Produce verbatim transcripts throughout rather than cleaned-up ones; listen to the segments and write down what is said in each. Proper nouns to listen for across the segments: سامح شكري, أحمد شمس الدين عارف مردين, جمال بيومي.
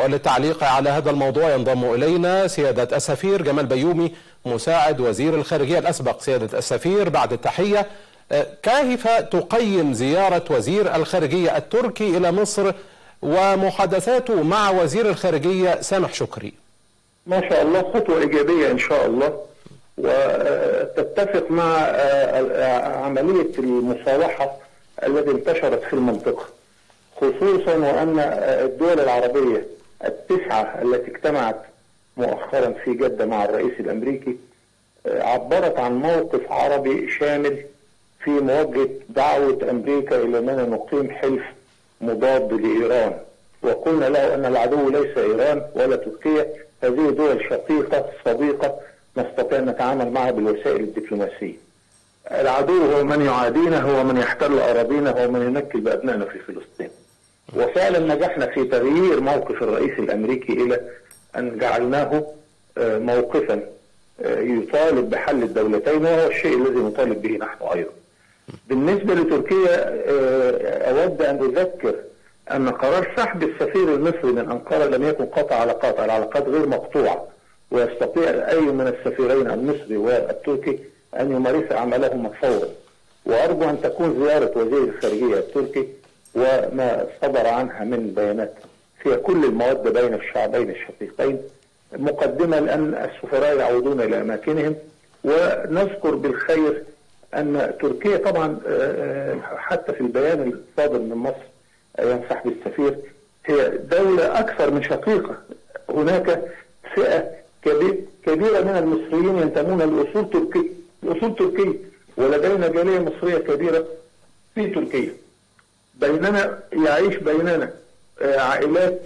وللتعليق على هذا الموضوع ينضم إلينا سيادة السفير جمال بيومي مساعد وزير الخارجية الأسبق. سيادة السفير بعد التحية، كيف تقيم زيارة وزير الخارجية التركي إلى مصر ومحادثاته مع وزير الخارجية سامح شكري؟ ما شاء الله خطوة إيجابية إن شاء الله، وتتفق مع عملية المصالحة التي انتشرت في المنطقة، خصوصا وأن الدول العربية التسعة التي اجتمعت مؤخرا في جدة مع الرئيس الأمريكي عبرت عن موقف عربي شامل في مواجهة دعوة أمريكا إلى أننا نقيم حلف مضاد لإيران، وقلنا له أن العدو ليس إيران ولا تركيا، هذه دول شقيقة صديقة نستطيع أن نتعامل معها بالوسائل الدبلوماسية. العدو هو من يعادينا، هو من يحتل أراضينا، هو من ينكل بأبنائنا في فلسطين. وفعلا نجحنا في تغيير موقف الرئيس الأمريكي إلى أن جعلناه موقفا يطالب بحل الدولتين، وهو الشيء الذي نطالب به نحن أيضا. بالنسبة لتركيا أود أن أذكر أن قرار سحب السفير المصري من أنقرة لم يكن قطع علاقات، العلاقات غير مقطوعة، ويستطيع أي من السفيرين المصري والتركي أن يمارس عملهما فورا. وأرجو أن تكون زيارة وزير الخارجية التركي وما صدر عنها من بيانات فيها كل المواد بين الشعبين الشقيقين مقدمة لأن السفراء يعودون إلى أماكنهم. ونذكر بالخير أن تركيا طبعا حتى في البيان الصادر من مصر أيام سحب السفير هي دولة أكثر من شقيقة، هناك فئة كبيرة من المصريين ينتمون لأصول تركية الأصول تركية، ولدينا جالية مصرية كبيرة في تركيا، بيننا يعيش بيننا عائلات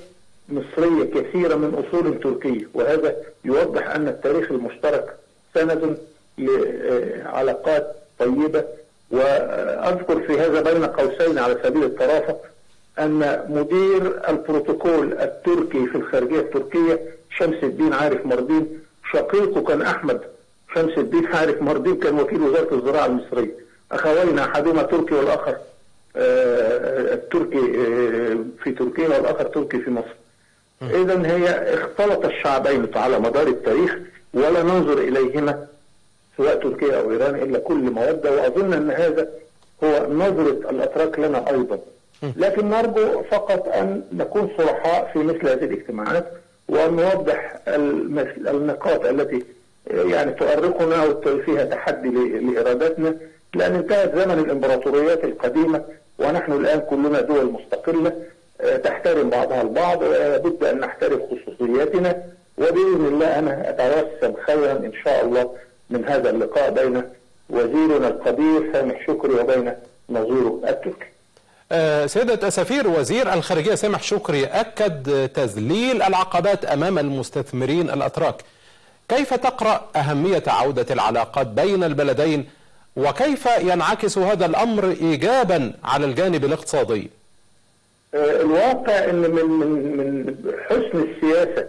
مصرية كثيرة من أصول تركية، وهذا يوضح أن التاريخ المشترك سند لعلاقات طيبة. وأذكر في هذا بين قوسين على سبيل الطرافة أن مدير البروتوكول التركي في الخارجية التركية شمس الدين عارف مردين شقيقه كان أحمد شمس الدين عارف مردين كان وكيل وزارة الزراعة المصرية، أخوين أحدهما تركي والآخر التركي في تركيا والآخر تركي في مصر. إذن هي اختلط الشعبين على مدار التاريخ، ولا ننظر إليهما سواء تركيا أو إيران إلا كل مودة، وأظن أن هذا هو نظرة الأتراك لنا أيضا. لكن نرجو فقط أن نكون صرحاء في مثل هذه الاجتماعات وأن نوضح النقاط التي يعني تؤرقنا وفيها تحدي لإرادتنا، لأن انتهت زمن الإمبراطوريات القديمة ونحن الآن كلنا دول مستقلة تحترم بعضها البعض، لابد أن نحترم خصوصياتنا. وبإذن الله أنا أترسم خيرا إن شاء الله من هذا اللقاء بين وزيرنا القدير سامح شكري وبين نظيره التركي. سيدة السفير، وزير الخارجية سامح شكري أكد تذليل العقبات أمام المستثمرين الأتراك، كيف تقرأ أهمية عودة العلاقات بين البلدين وكيف ينعكس هذا الأمر إيجابا على الجانب الاقتصادي؟ الواقع أن من من حسن السياسة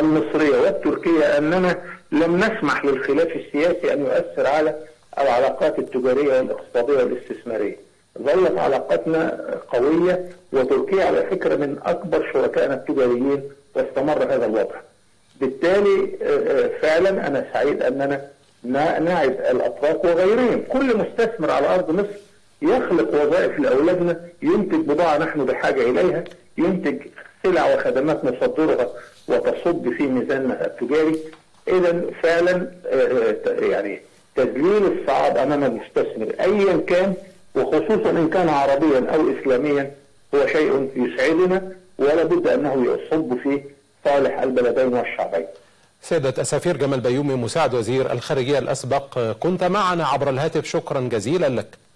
المصرية والتركية أننا لم نسمح للخلاف السياسي أن يؤثر على العلاقات التجارية والاقتصادية والاستثمارية، ظلت علاقاتنا قوية، وتركيا على فكرة من أكبر شركائنا التجاريين واستمر هذا الوضع. بالتالي فعلا أنا سعيد أننا نعد الأتراك وغيرهم، كل مستثمر على أرض مصر يخلق وظائف لأولادنا، ينتج بضاعة نحن بحاجة إليها، ينتج سلع وخدمات نصدرها وتصب في ميزاننا التجاري. إذا فعلا يعني تذليل الصعاب أمام المستثمر أيا كان وخصوصا إن كان عربيا أو إسلاميا هو شيء يسعدنا، ولا بد أنه يصب في صالح البلدين والشعبين. سيدة السفير جمال بيومي مساعد وزير الخارجية الأسبق كنت معنا عبر الهاتف، شكرا جزيلا لك.